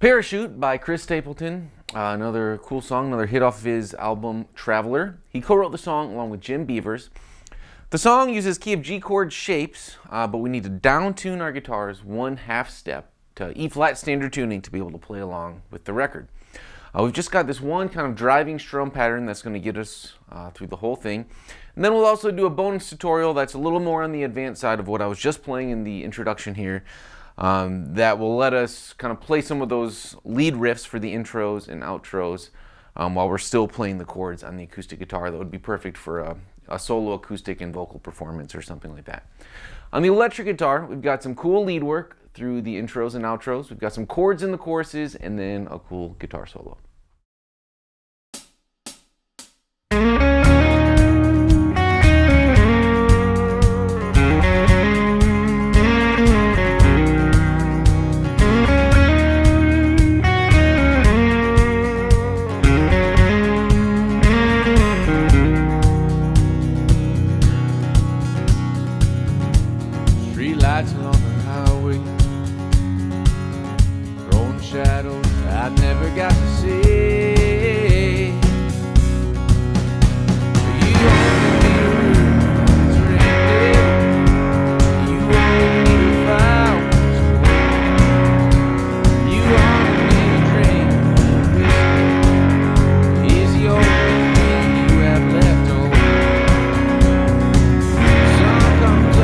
Parachute by Chris Stapleton, another cool song, another hit off of his album Traveler. He co-wrote the song along with Jim Beavers. The song uses key of G chord shapes, but we need to down tune our guitars 1/2 step to E flat standard tuning to be able to play along with the record. We've just got this one kind of driving strum pattern that's going to get us through the whole thing. And then we'll also do a bonus tutorial that's a little more on the advanced side of what I was just playing in the introduction here. That will let us kind of play some of those lead riffs for the intros and outros while we're still playing the chords on the acoustic guitar. That would be perfect for a solo acoustic and vocal performance or something like that. On the electric guitar, we've got some cool lead work through the intros and outros. We've got some chords in the choruses and then a cool guitar solo. Lights along the highway, throwing shadows I never got to see. You only need a roof that's rented. You only need a fire that's warm. You only need a drink of whiskey. Here's the only thing you have left home. The sun comes up.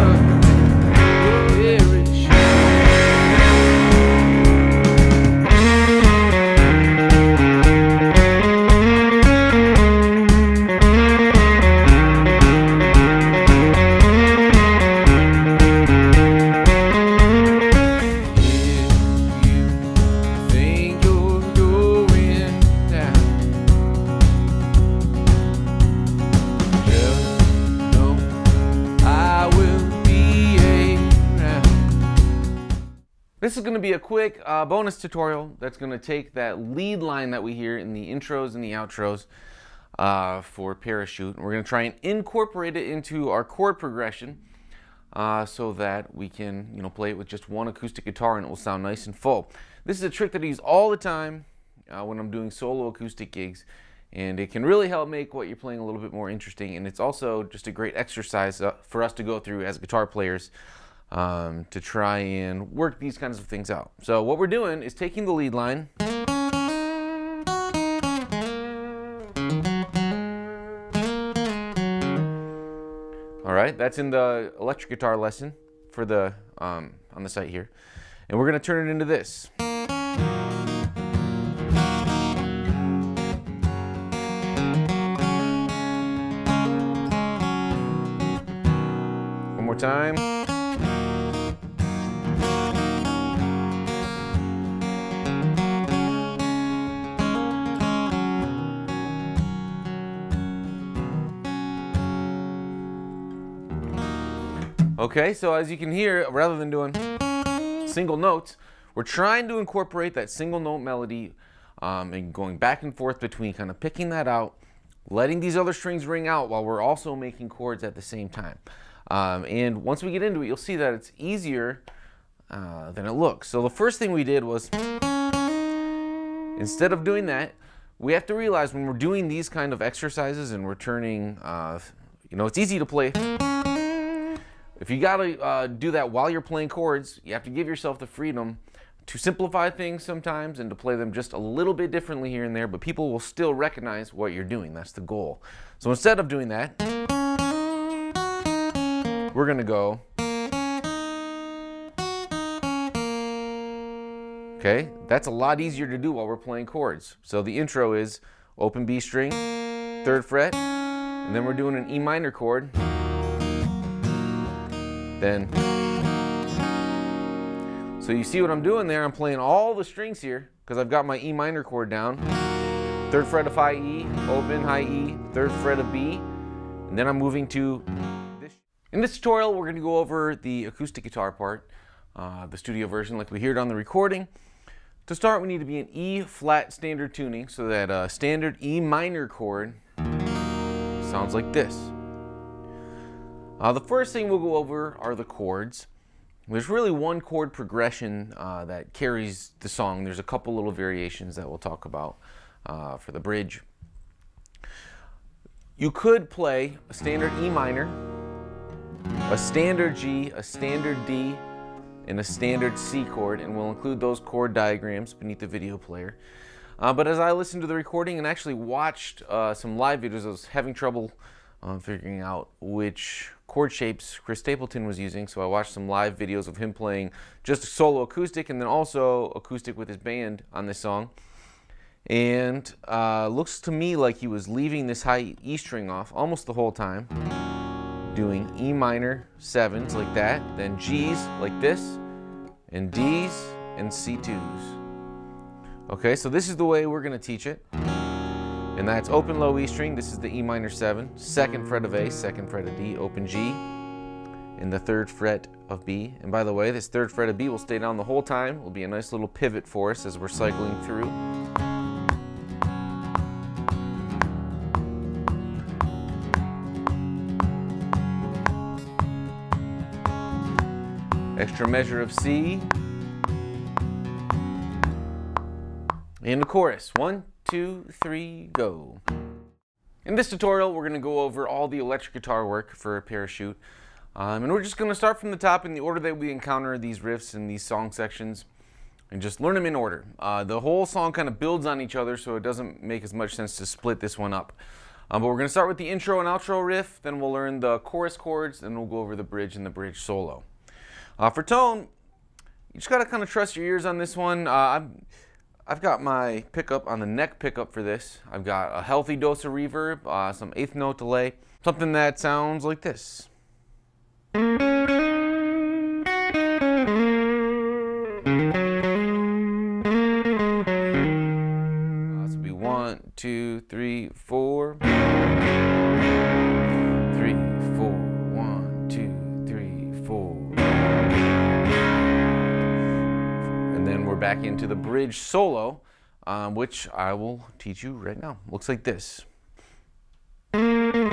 This is going to be a quick bonus tutorial that's going to take that lead line that we hear in the intros and the outros for Parachute. And we're going to try and incorporate it into our chord progression so that we can, you know, play it with just one acoustic guitar and it will sound nice and full. This is a trick that I use all the time when I'm doing solo acoustic gigs, and it can really help make what you're playing a little bit more interesting. And it's also just a great exercise for us to go through as guitar players. To try and work these kinds of things out. So what we're doing is taking the lead line, all right, that's in the electric guitar lesson for the on the site here, and we're going to turn it into this. One more time. Okay, so as you can hear, rather than doing single notes, we're trying to incorporate that single note melody and going back and forth between, kind of picking that out, letting these other strings ring out while we're also making chords at the same time. And once we get into it, you'll see that it's easier than it looks. So the first thing we did was, instead of doing that, we have to realize when we're doing these kind of exercises and we're turning, you know, it's easy to play. If you gotta do that while you're playing chords, you have to give yourself the freedom to simplify things sometimes and to play them just a little bit differently here and there, but people will still recognize what you're doing. That's the goal. So instead of doing that, we're gonna go, okay? That's a lot easier to do while we're playing chords. So the intro is open B string, 3rd fret, and then we're doing an E minor chord. Then, so you see what I'm doing there? I'm playing all the strings here because I've got my E minor chord down. 3rd fret of high E, open high E, 3rd fret of B, and then I'm moving to this. In this tutorial, we're going to go over the acoustic guitar part, the studio version like we hear it on the recording. To start, we need to be in E flat standard tuning, so that standard E minor chord sounds like this. The first thing we'll go over are the chords. There's really one chord progression that carries the song. There's a couple little variations that we'll talk about for the bridge. You could play a standard E minor, a standard G, a standard D, and a standard C chord, and we'll include those chord diagrams beneath the video player. But as I listened to the recording and actually watched some live videos, I was having trouble figuring out which chord shapes Chris Stapleton was using, so I watched some live videos of him playing just solo acoustic and then also acoustic with his band on this song. And looks to me like he was leaving this high E string off almost the whole time, doing E minor sevens like that, then G's like this, and D's and C2s. Okay, so this is the way we're going to teach it. And that's open low E string, this is the E minor 7, 2nd fret of A, 2nd fret of D, open G, and the 3rd fret of B. And by the way, this 3rd fret of B will stay down the whole time. It will be a nice little pivot for us as we're cycling through. Extra measure of C. And the chorus. 1, 2, 3, go. In this tutorial, we're going to go over all the electric guitar work for Parachute. And we're just going to start from the top in the order that we encounter these riffs and these song sections and just learn them in order. The whole song kind of builds on each other, so it doesn't make as much sense to split this one up. But we're going to start with the intro and outro riff, then we'll learn the chorus chords, then we'll go over the bridge and the bridge solo. For tone, you just got to kind of trust your ears on this one. I've got my pickup on the neck pickup for this. I've got a healthy dose of reverb, some 1/8 note delay, something that sounds like this. This will be 1, 2, 3, 4. 3, 4, 1, 2, 3, 4. Back into the bridge solo, which I will teach you right now. Looks like this. Intro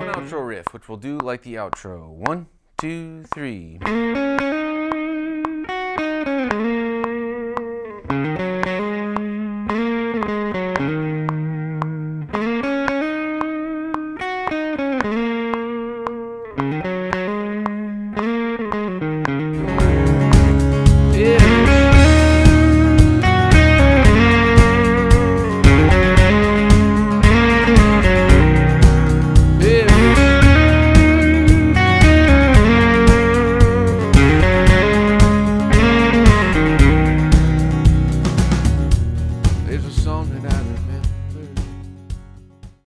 and outro riff, which we'll do like the outro. 1, 2, 3.